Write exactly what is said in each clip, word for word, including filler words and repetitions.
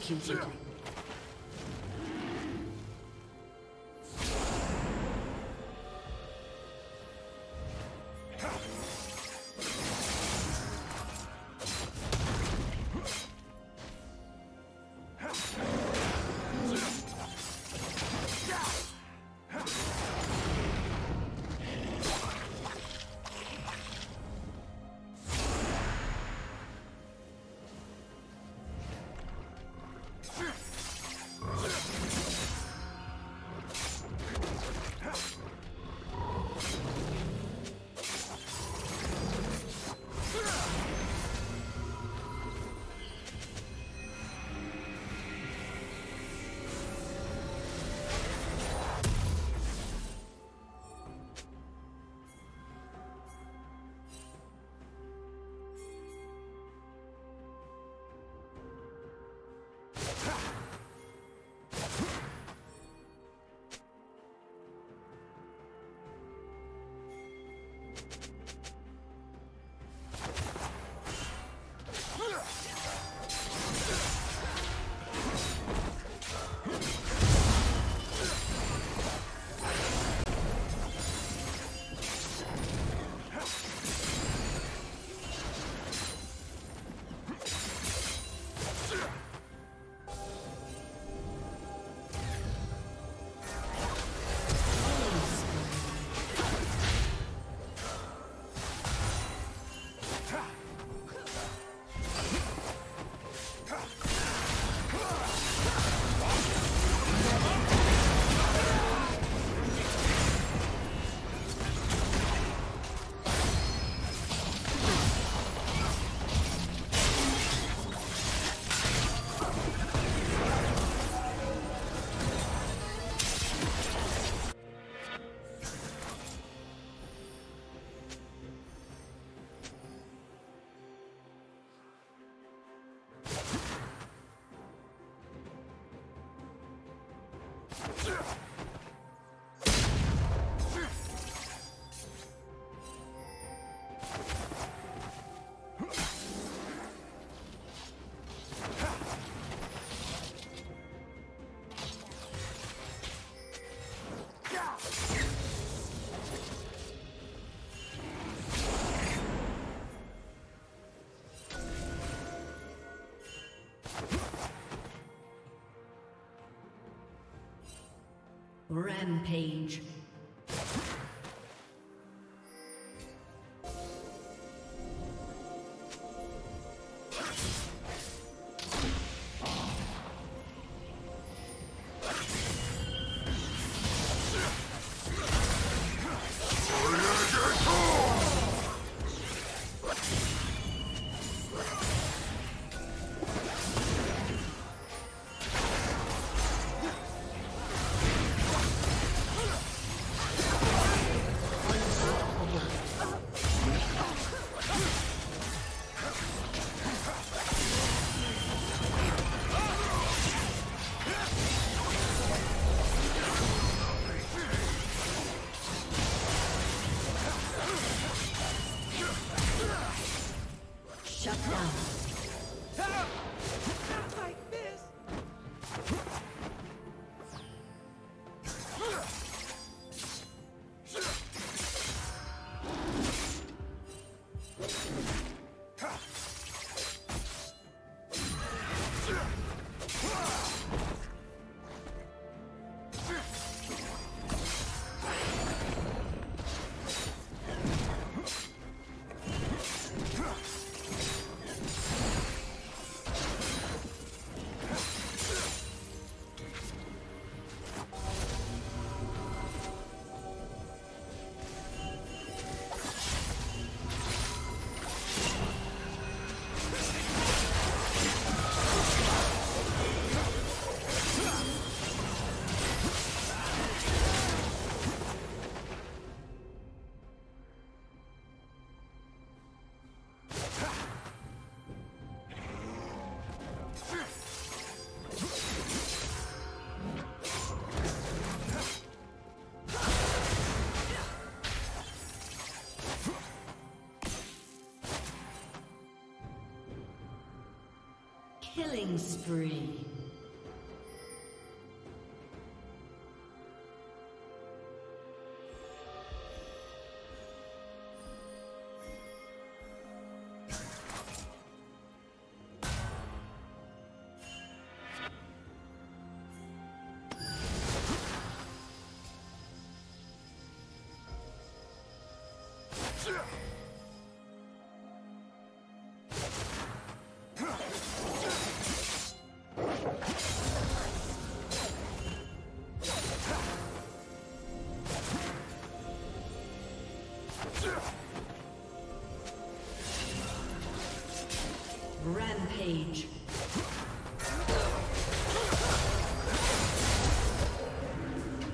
Executed. Rampage. Killing spree. Rampage.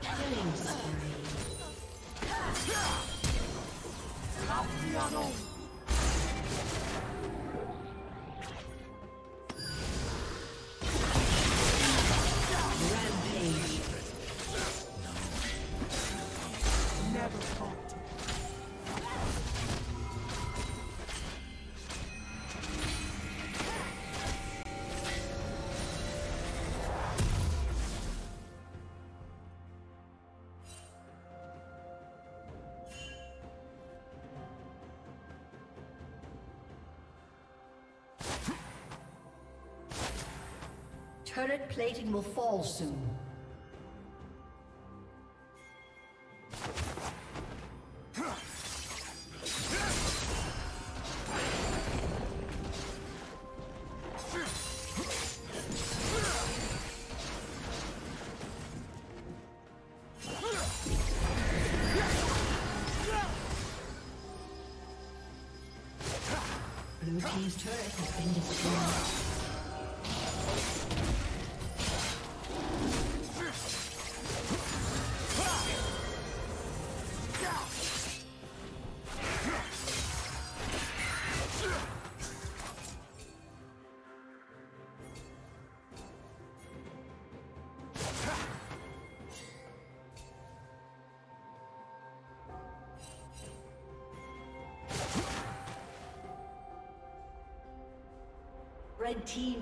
Killing spree. Turret plating will fall soon. Blue team's turret has been destroyed. Red team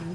Blue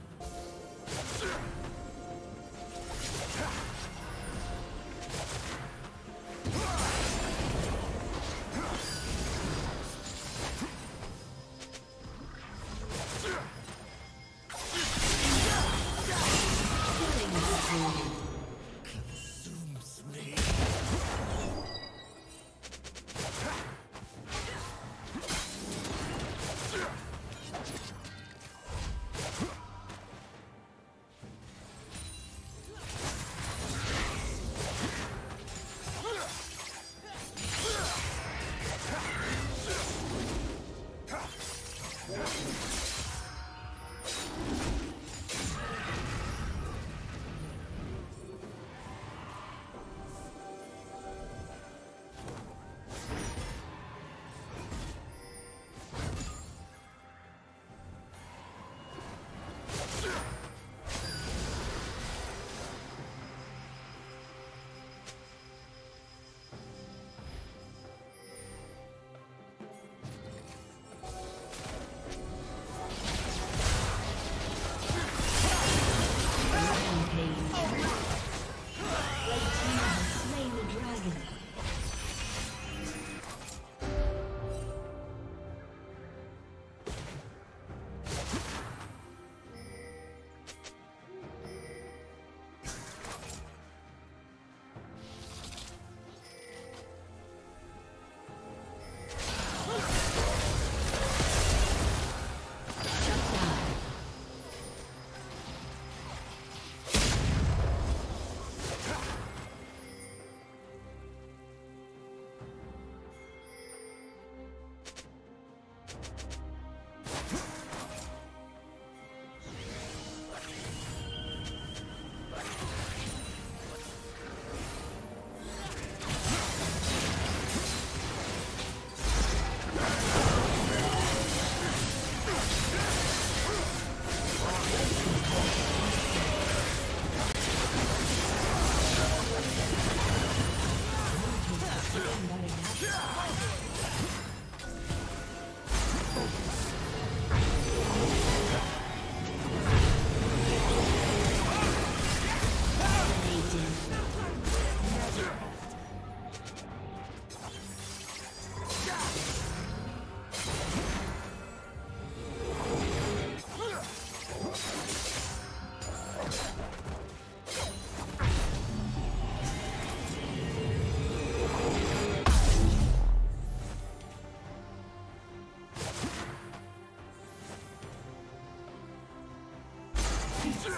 Red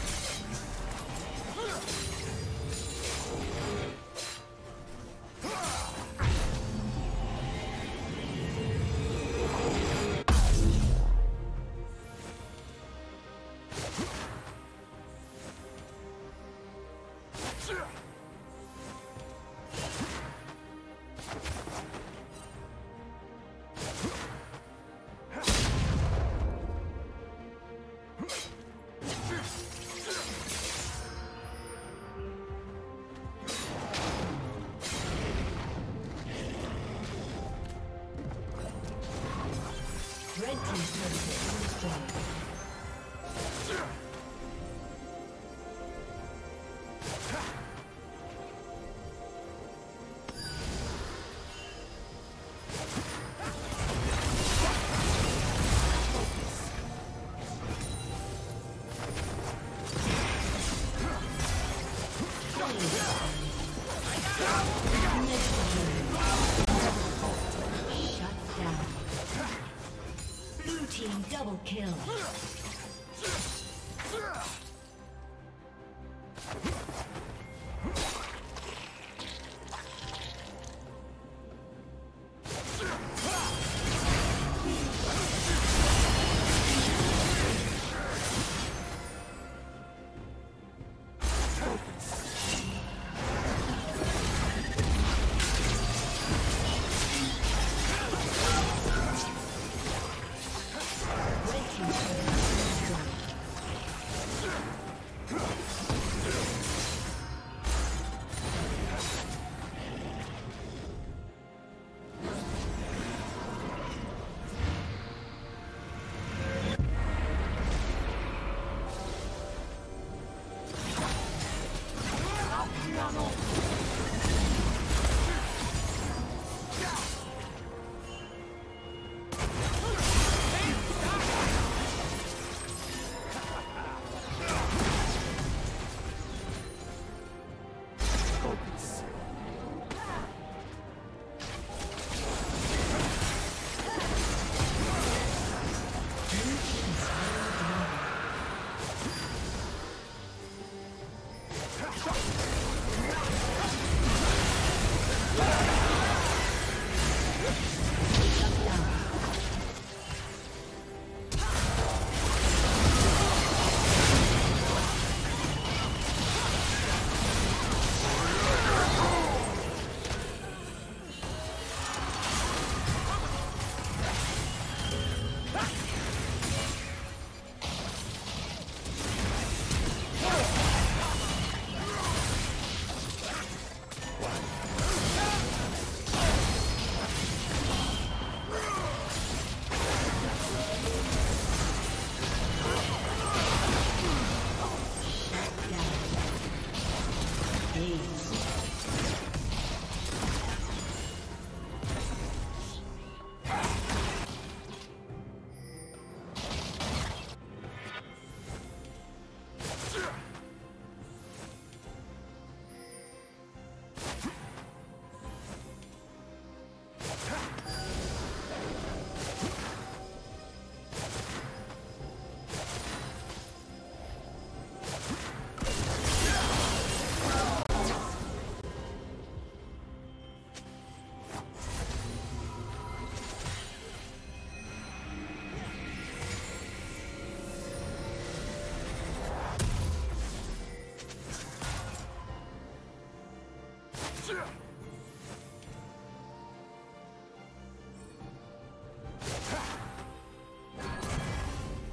Double kill. Sure.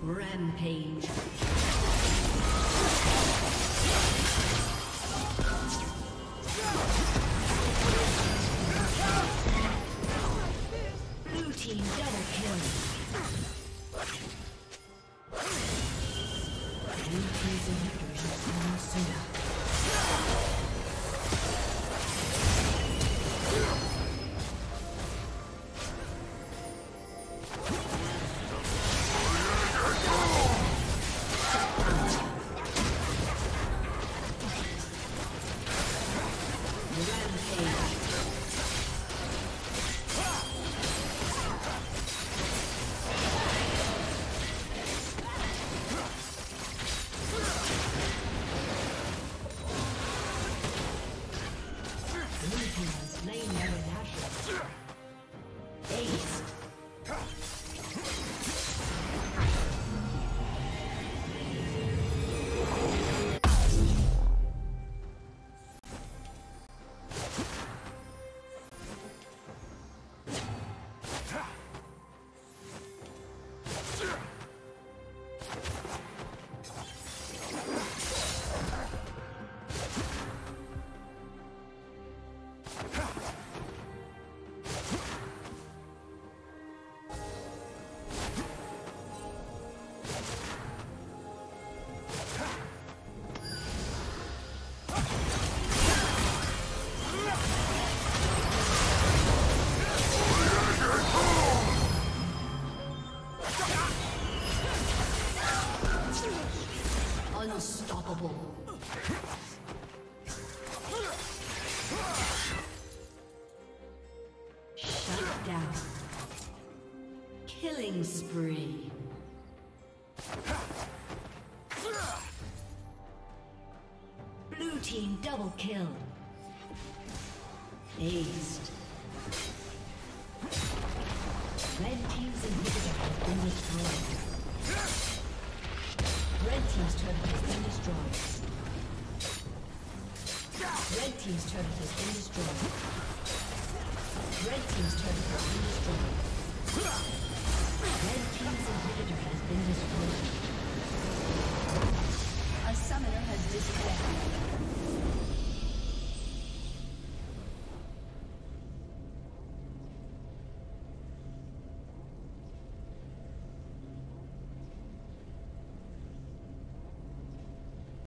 Rampage. Blue team double kill. Blue team's inhibitors are coming sooner. Killing spree. Blue team double kill. Aced. Red team's inhibitor has been destroyed. Red team's turret has been destroyed. Red team's turret has been destroyed. Red team's turret has been destroyed. Red team's inhibitor has been destroyed. A summoner has disconnected.